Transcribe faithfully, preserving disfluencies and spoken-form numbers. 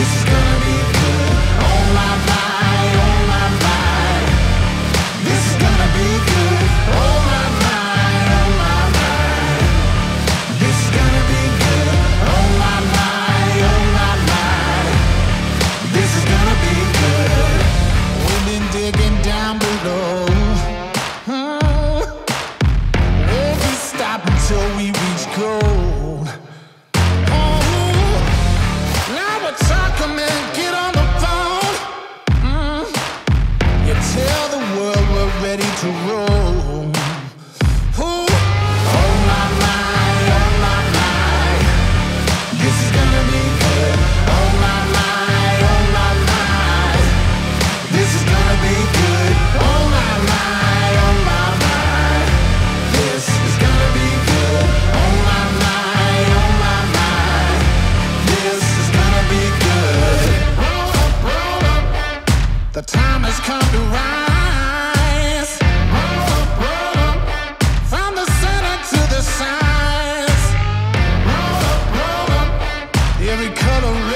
This is gonna be good. Oh my my, oh my my. This is gonna be good. Oh my my, oh my my. This is gonna be good. Oh my my, oh my my. This is gonna be good. We've been digging down below. Hmm. Won't we stop until we reach gold? Get on the phone. Mm. You tell the world we're ready to roll. Ooh. Oh my my, oh my my. This is gonna be good. Oh my my, oh my my. This is gonna be good. Oh my my, oh my my. This is gonna be good. Oh my my, oh my my. This is gonna be good. The time has come to rise. Roll up, roll up. From the center to the sides. Roll up, roll up. Every color.